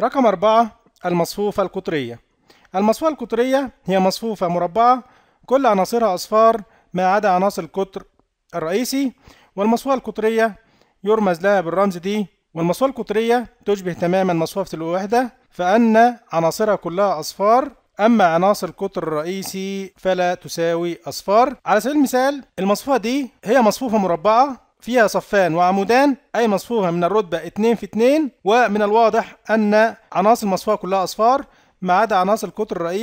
رقم 4 المصفوفة القطرية. المصفوفة القطرية هي مصفوفة مربعة كل عناصرها أصفار ما عدا عناصر القطر الرئيسي، والمصفوفة القطرية يرمز لها بالرمز دي. والمصفوفة القطرية تشبه تماما مصفوفة الوحدة، فأن عناصرها كلها أصفار، أما عناصر القطر الرئيسي فلا تساوي أصفار. على سبيل المثال المصفوفة دي هي مصفوفة مربعة فيها صفان وعمودان، أي مصفوفة من الرتبة 2 في 2، ومن الواضح أن عناصر المصفوفة كلها أصفار ما عدا عناصر القطر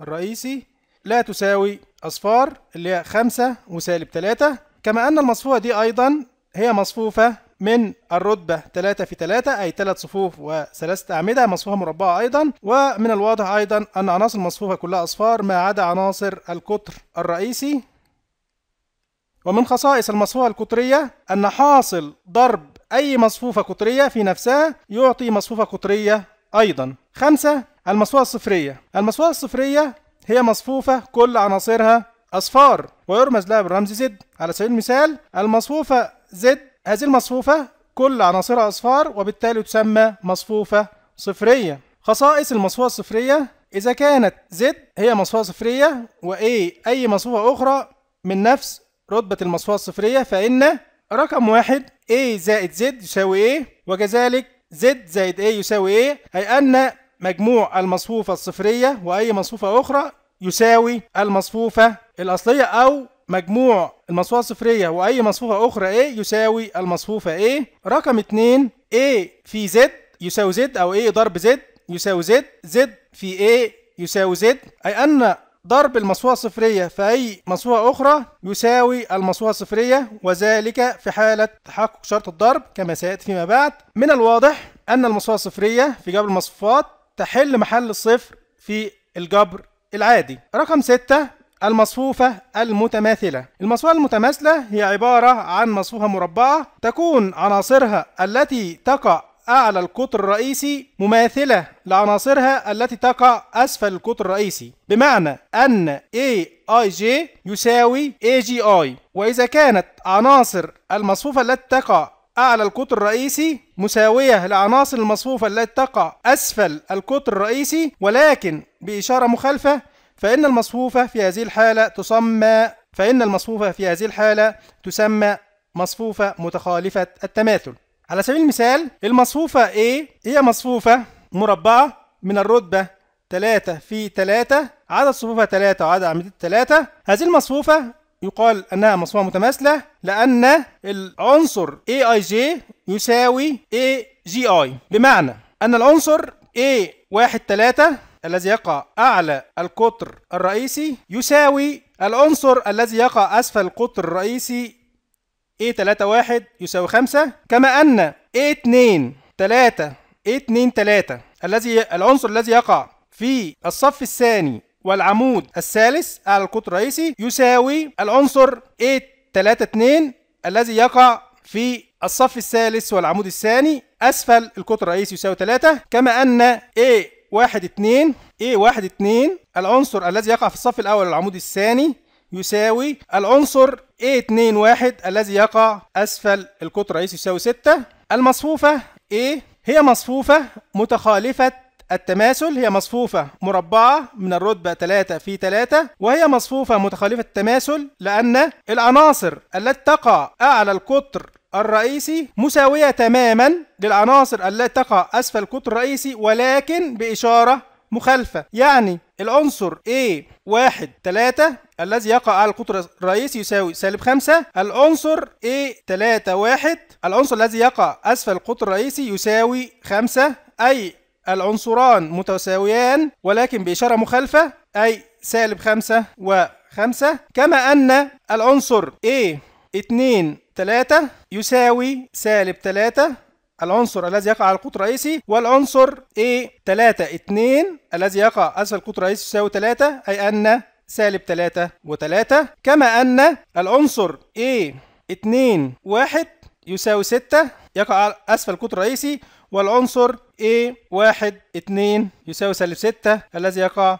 الرئيسي لا تساوي أصفار، اللي هي 5 وسالب 3. كما أن المصفوفة دي أيضا هي مصفوفة من الرتبة 3 في 3، أي 3 صفوف و3 أعمدة، مصفوفة مربعة أيضا، ومن الواضح أيضا أن عناصر المصفوفة كلها أصفار ما عدا عناصر القطر الرئيسي. ومن خصائص المصفوفة القطرية أن حاصل ضرب أي مصفوفة قطرية في نفسها يعطي مصفوفة قطرية أيضا. 5 المصفوفة الصفرية. المصفوفة الصفرية هي مصفوفة كل عناصرها أصفار، ويرمز لها بالرمز زد. على سبيل المثال المصفوفة زد، هذه المصفوفة كل عناصرها أصفار، وبالتالي تسمى مصفوفة صفرية. خصائص المصفوفة الصفرية: إذا كانت Z هي مصفوفة صفرية وA أي مصفوفة أخرى من نفس رتبة المصفوفة الصفرية، فإن رقم 1 A زائد Z يساوي A، وكذلك Z زائد A يساوي A، أي أن مجموع المصفوفة الصفرية وأي مصفوفة أخرى يساوي المصفوفة الأصلية، أو مجموع المصفوفة الصفرية وأي مصفوفة أخرى A يساوي المصفوفة A. رقم 2 A في Z يساوي Z، أو A ضرب Z يساوي Z، Z في A يساوي Z، أي أن ضرب المصفوفة الصفرية في أي مصفوفة أخرى يساوي المصفوفة الصفرية، وذلك في حالة تحقق شرط الضرب كما سيأتي فيما بعد. من الواضح أن المصفوفة الصفرية في جبر المصفوفات تحل محل الصفر في الجبر العادي. رقم 6 المصفوفة المتماثلة. المصفوفة المتماثلة هي عبارة عن مصفوفة مربعة تكون عناصرها التي تقع أعلى القطر الرئيسي مماثلة لعناصرها التي تقع أسفل القطر الرئيسي، بمعنى أن AIJ يساوي AGI. وإذا كانت عناصر المصفوفة التي تقع أعلى القطر الرئيسي مساوية لعناصر المصفوفة التي تقع أسفل القطر الرئيسي ولكن بإشارة مخالفة، فإن المصفوفة في هذه الحالة تسمى مصفوفة متخالفة التماثل. على سبيل المثال المصفوفة A هي مصفوفة مربعة من الرتبة 3 في 3، عدد صفوفها 3 وعدد أعمدتها 3. هذه المصفوفة يقال أنها مصفوفة متماثلة لأن العنصر AIJ يساوي AGI، بمعنى أن العنصر A1 3 الذي يقع أعلى القطر الرئيسي يساوي العنصر الذي يقع أسفل القطر الرئيسي A31 يساوي 5. كما أن A2 3 العنصر الذي يقع في الصف الثاني والعمود الثالث أعلى القطر الرئيسي يساوي العنصر A32 الذي يقع في الصف الثالث والعمود الثاني أسفل القطر الرئيسي يساوي 3. كما أن A1 2 العنصر الذي يقع في الصف الأول والعمود الثاني يساوي العنصر A2 1 الذي يقع أسفل القطر الرئيسي يساوي 6. المصفوفة A هي مصفوفة متخالفة التماثل، هي مصفوفة مربعة من الرتبة 3 في 3، وهي مصفوفة متخالفة التماثل لأن العناصر التي تقع أعلى القطر الرئيسي مساوية تماما للعناصر التي تقع أسفل القطر الرئيسي ولكن بإشارة مخالفة. يعني العنصر A1 3 الذي يقع على القطر الرئيسي يساوي -5، العنصر A3 1 العنصر الذي يقع أسفل القطر الرئيسي يساوي 5، أي العنصران متساويان ولكن بإشارة مخالفة، أي -5 و 5. كما أن العنصر A2 3 يساوي -3 العنصر الذي يقع على القطر الرئيسي، والعنصر A3 2 الذي يقع أسفل القطر الرئيسي يساوي 3، أي أن -3 و 3. كما أن العنصر A2 1 يساوي 6 يقع أسفل القطر الرئيسي، والعنصر A1 2 يساوي -6 الذي يقع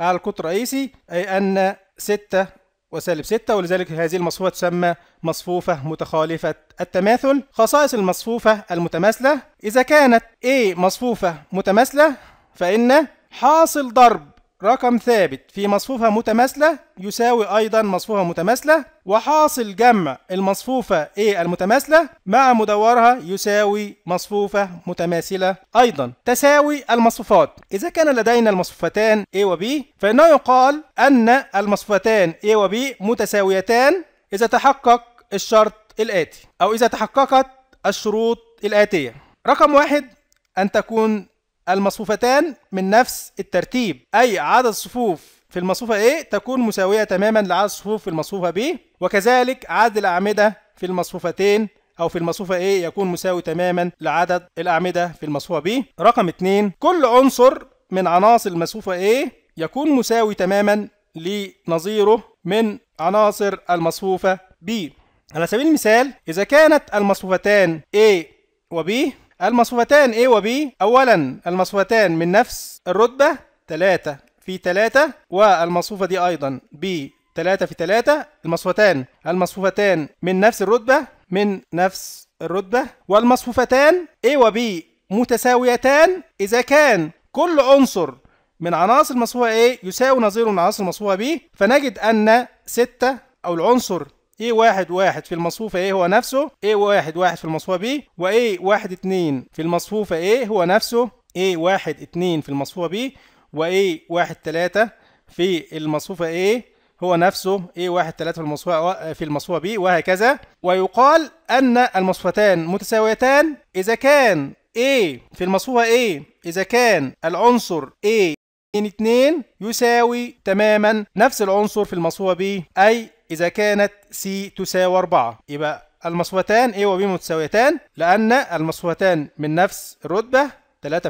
على القطر الرئيسي، أي أن 6 وسالب 6، ولذلك هذه المصفوفة تسمى مصفوفة متخالفة التماثل. خصائص المصفوفة المتماثلة: إذا كانت A مصفوفة متماثلة فإن حاصل ضرب رقم ثابت في مصفوفة متماثلة يساوي أيضا مصفوفة متماثلة، وحاصل جمع المصفوفة A المتماثلة مع مدورها يساوي مصفوفة متماثلة أيضا. تساوي المصفوفات: إذا كان لدينا المصفوفتان A و B فإنه يقال أن المصفوفتان A و B متساويتان إذا تحقق الشرط الآتي، أو إذا تحققت الشروط الآتية. رقم 1: أن تكون المصفوفتان من نفس الترتيب، أي عدد الصفوف في المصفوفة A تكون مساوية تماما لعدد الصفوف في المصفوفة B، وكذلك عدد الأعمدة في المصفوفتين أو في المصفوفة A يكون مساوي تماما لعدد الأعمدة في المصفوفة B. رقم 2: كل عنصر من عناصر المصفوفة A يكون مساوي تماما لنظيره من عناصر المصفوفة B. على سبيل المثال، إذا كانت المصفوفتان A و B أولا المصفوفتان من نفس الرتبة 3 في 3، والمصفوفة دي أيضا B 3 في 3، المصفوفتان من نفس الرتبة والمصفوفتان A و B متساويتان إذا كان كل عنصر من عناصر المصفوفة A يساوي نظيره من عناصر المصفوفة B، فنجد أن 6 أو العنصر A11 في المصفوفة A هو نفسه A11 في المصفوفة B، و A12 في المصفوفة A هو نفسه A12 في المصفوفة B، و A13 في المصفوفة A هو نفسه A13 في المصفوفة B، وهكذا. ويقال أن المصفوفتان متساويتان إذا كان A في المصفوفة A إذا كان العنصر A2 يساوي تماما نفس العنصر في المصفوفة B، أي إذا كانت C تساوي 4. يبقى المصفوفتان A و B متساويتان لأن المصفوفتان من نفس الرتبة 3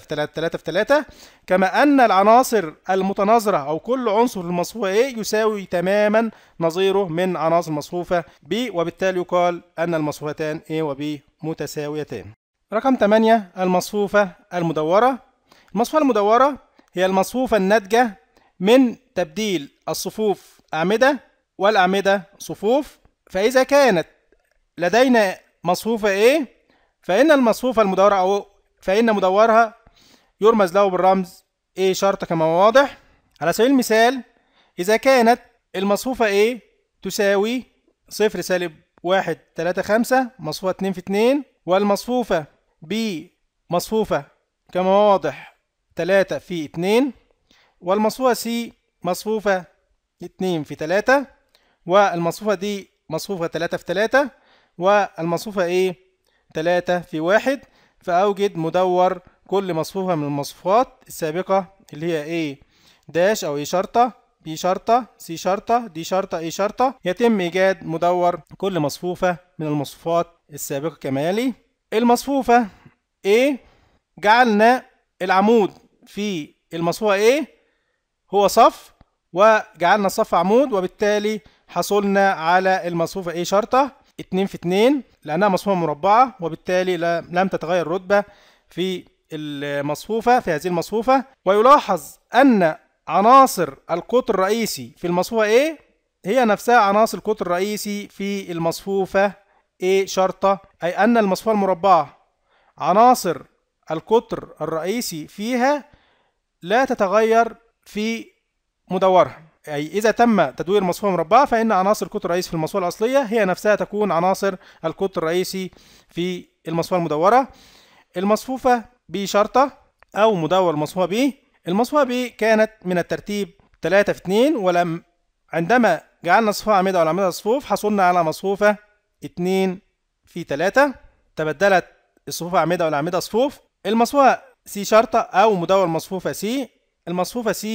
في 3، كما أن العناصر المتناظرة أو كل عنصر في المصفوفة A يساوي تماما نظيره من عناصر المصفوفة B، وبالتالي يقال أن المصفوفتان A و B متساويتان. رقم 8: المصفوفة المدورة. المصفوفة المدورة هي المصفوفة الناتجة من تبديل الصفوف أعمدة والأعمدة صفوف، فإذا كانت لدينا مصفوفة A فإن المصفوفة المدورة أو فإن مدورها يرمز له بالرمز A شرط كما هو واضح. على سبيل المثال، إذا كانت المصفوفة A تساوي 0 - 1 3 5، مصفوفة 2 في 2، والمصفوفة B مصفوفة كما هو واضح 3 في 2، والمصفوفة C مصفوفة 2 في 3، والمصفوفة دي مصفوفة 3 في 3، والمصفوفة A 3 في 1. فأوجد مدور كل مصفوفة من المصفوفات السابقة اللي هي A داش أو A شرطة، B شرطة، C شرطة، D شرطة، A شرطة. يتم إيجاد مدور كل مصفوفة من المصفوفات السابقة كما يلي: المصفوفة A جعلنا العمود في المصفوفة A هو صف، وجعلنا الصف عمود، وبالتالي حصلنا على المصفوفة A شرطة 2 في 2 لأنها مصفوفة مربعة، وبالتالي لم تتغير رتبة في المصفوفة في هذه المصفوفة. ويلاحظ أن عناصر القطر الرئيسي في المصفوفة A هي نفسها عناصر القطر الرئيسي في المصفوفة A شرطة، أي أن المصفوفة المربعة عناصر القطر الرئيسي فيها لا تتغير في مدورها، أي إذا تم تدوير مصفوفة مربعة فإن عناصر القطر الرئيسي في المصفوفة الأصلية هي نفسها تكون عناصر القطر الرئيسي في المصفوفة المدورة. المصفوفة B شرطة أو مدور المصفوفة B، كانت من الترتيب 3 في 2، عندما جعلنا صفوفة أعمدة والأعمدة صفوف حصلنا على مصفوفة 2 في 3، تبدلت الصفوف أعمدة والأعمدة صفوف. المصفوفة C شرطة أو مدور مصفوفة C، C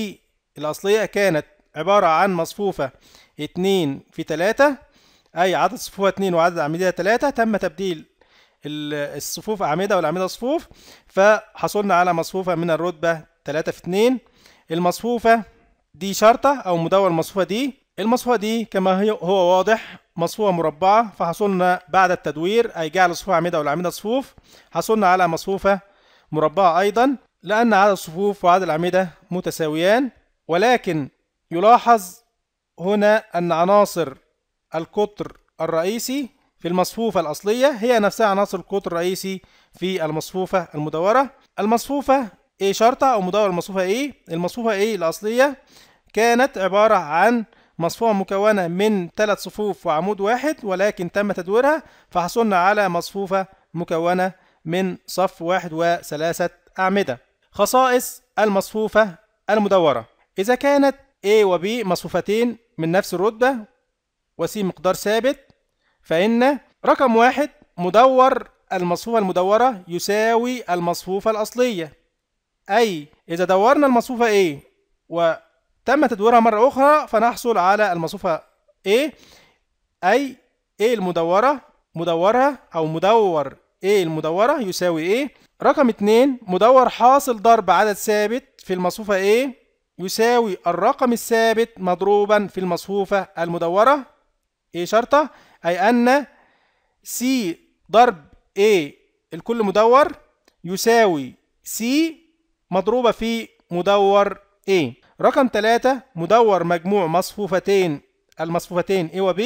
الأصلية كانت عبارة عن مصفوفة 2 في 3، أي عدد صفوفها 2 وعدد أعمدتها 3، تم تبديل الصفوف أعمدة والأعمدة صفوف فحصلنا على مصفوفة من الرتبة 3 في 2. المصفوفة دي شرطة أو مدور المصفوفة دي، كما هو واضح مصفوفة مربعة، فحصلنا بعد التدوير أي جعل الصفوف أعمدة والأعمدة صفوف حصلنا على مصفوفة مربعة أيضا، لأن عدد الصفوف وعدد الأعمدة متساويان. ولكن يلاحظ هنا أن عناصر القطر الرئيسي في المصفوفة الأصلية هي نفسها عناصر القطر الرئيسي في المصفوفة المدورة. المصفوفة A شرطة أو مدور المصفوفة A. المصفوفة A الأصلية كانت عبارة عن مصفوفة مكونة من 3 صفوف وعمود واحد، ولكن تم تدويرها فحصلنا على مصفوفة مكونة من صف واحد و3 أعمدة. خصائص المصفوفة المدورة: إذا كانت A و B مصفوفتين من نفس الرتبة وC مقدار ثابت، فإن رقم 1 مدور المصفوفة المدورة يساوي المصفوفة الأصلية. أي إذا دورنا المصفوفة A وتم تدويرها مرة أخرى فنحصل على المصفوفة A، أي A المدورة مدورها أو مدور A المدورة يساوي A. رقم 2 مدور حاصل ضرب عدد ثابت في المصفوفة A يساوي الرقم الثابت مضروبا في المصفوفة المدورة A شرطة، أي أن C ضرب A الكل مدور يساوي C مضروبة في مدور A. رقم 3 مدور مجموع المصفوفتين A و B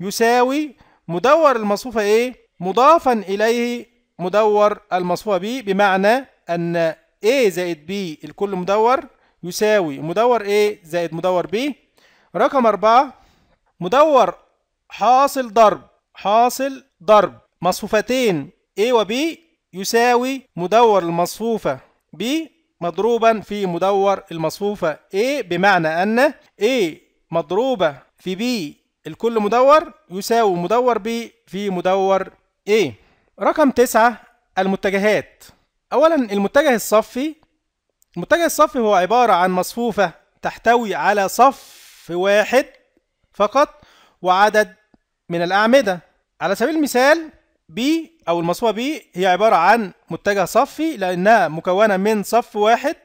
يساوي مدور المصفوفة A مضافا إليه مدور المصفوفة B، بمعنى أن A زائد B الكل مدور يساوي مدور A زائد مدور B. رقم 4 مدور حاصل ضرب مصفوفتين A و B يساوي مدور المصفوفة B مضروبا في مدور المصفوفة A، بمعنى أن A مضروبة في B الكل مدور يساوي مدور B في مدور A. رقم 9 المتجهات. أولا المتجه الصفي هو عبارة عن مصفوفة تحتوي على صف واحد فقط وعدد من الأعمدة. على سبيل المثال B أو المصفوفة B هي عبارة عن متجه صفي لأنها مكونة من صف واحد،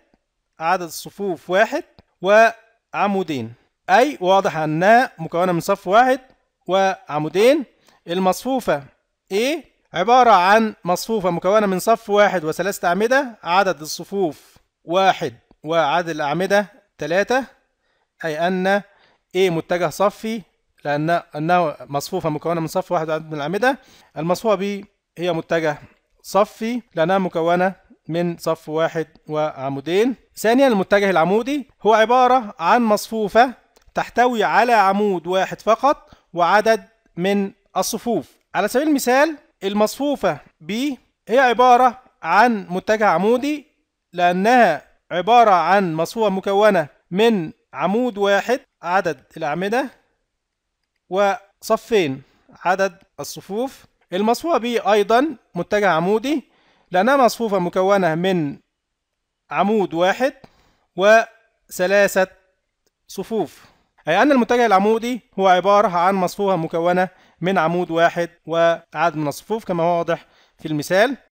عدد الصفوف 1 وعمودين، أي واضح أنها مكونة من صف 1 وعمودين. المصفوفة A عبارة عن مصفوفة مكونة من صف 1 و3 أعمدة، عدد الصفوف 1 وعدد الأعمدة 3، أي أن A متجه صفي لأنه مصفوفة مكونة من صف 1 وعدد من الأعمدة. المصفوفة B هي متجه صفي لأنها مكونة من صف 1 وعمودين. ثانيا المتجه العمودي هو عبارة عن مصفوفة تحتوي على عمود 1 فقط وعدد من الصفوف. على سبيل المثال المصفوفة B هي عبارة عن متجه عمودي لأنها عبارة عن مصفوفة مكونة من عمود 1 عدد الأعمدة وصفين عدد الصفوف. المصفوفة B أيضا متجه عمودي لأنها مصفوفة مكونة من عمود 1 و3 صفوف، أي أن المتجه العمودي هو عبارة عن مصفوفة مكونة من عمود 1 وعدد من الصفوف كما هو واضح في المثال.